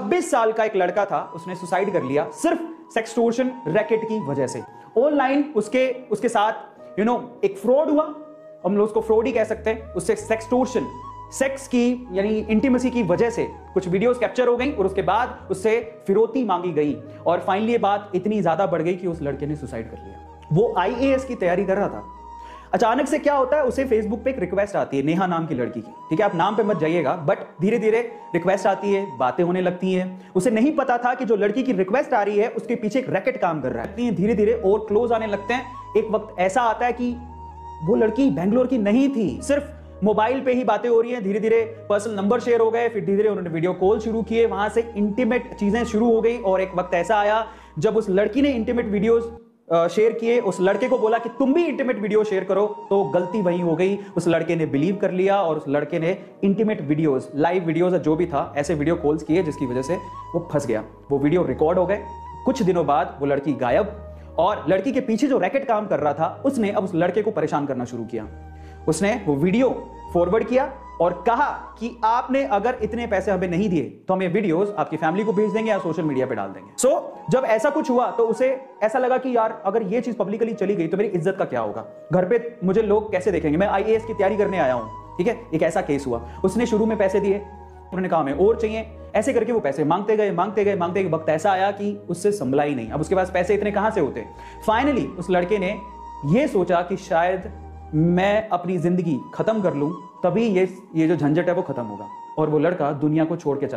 26 साल का एक लड़का था, उसने सुसाइड कर लिया सिर्फ सेक्सटॉर्शन रैकेट की वजह से। ऑनलाइन उसके साथ एक फ्रॉड हुआ, हम लोग उसको फ्रॉड ही कह सकते हैं। उससे सेक्सटॉर्शन, सेक्स की यानी इंटीमेसी की वजह से कुछ वीडियोस कैप्चर हो गई और उसके बाद उससे फिरौती मांगी गई और फाइनली ये बात इतनी ज्यादा बढ़ गई कि उस लड़के ने सुसाइड कर लिया। वो IAS की तैयारी कर रहा था। अचानक से क्या होता है, उसे फेसबुक पे एक रिक्वेस्ट आती है नेहा नाम की लड़की की, ठीक है, आप नाम पे मत जाइएगा, बट धीरे धीरे रिक्वेस्ट आती है, बातें होने लगती हैं। उसे नहीं पता था कि जो लड़की की रिक्वेस्ट आ रही है उसके पीछे एक रैकेट काम कर रहा है। धीरे धीरे और क्लोज आने लगते हैं। एक वक्त ऐसा आता है कि वो लड़की बेंगलोर की नहीं थी, सिर्फ मोबाइल पे ही बातें हो रही है। धीरे धीरे पर्सनल नंबर शेयर हो गए, फिर धीरे धीरे उन्होंने वीडियो कॉल शुरू किए, वहां से इंटीमेट चीजें शुरू हो गई। और एक वक्त ऐसा आया जब उस लड़की ने इंटीमेट वीडियोस शेयर किए, उस लड़के को बोला कि तुम भी इंटीमेट वीडियो शेयर करो, तो गलती वहीं हो गई। उस लड़के ने बिलीव कर लिया और उस लड़के ने इंटीमेट वीडियोस, लाइव वीडियोस जो भी था, ऐसे वीडियो कॉल्स किए जिसकी वजह से वो फंस गया। वो वीडियो रिकॉर्ड हो गए, कुछ दिनों बाद वो लड़की गायब, और लड़की के पीछे जो रैकेट काम कर रहा था उसने अब उस लड़के को परेशान करना शुरू किया। उसने वो वीडियो फॉरवर्ड किया और कहा कि आपने अगर इतने पैसे हमें नहीं दिए तो हम ये वीडियोस आपकी फैमिली को भेज देंगे या सोशल मीडिया पे डाल देंगे। जब ऐसा कुछ हुआ तो उसे ऐसा लगा कि यार अगर ये चीज पब्लिकली चली गई तो मेरी इज्जत का क्या होगा, घर पे मुझे लोग कैसे देखेंगे, मैं IAS की तैयारी करने आया हूं, ठीक है। एक ऐसा केस हुआ, उसने शुरू में पैसे दिए, उन्होंने कहा हमें और चाहिए, ऐसे करके वो पैसे मांगते गए। एक वक्त ऐसा आया कि उससे संभला ही नहीं, अब उसके पास पैसे इतने कहां से होते। फाइनली उस लड़के ने यह सोचा कि शायद मैं अपनी जिंदगी खत्म कर लूं, तभी ये जो झंझट है वो खत्म होगा, और वो लड़का दुनिया को छोड़ के चला।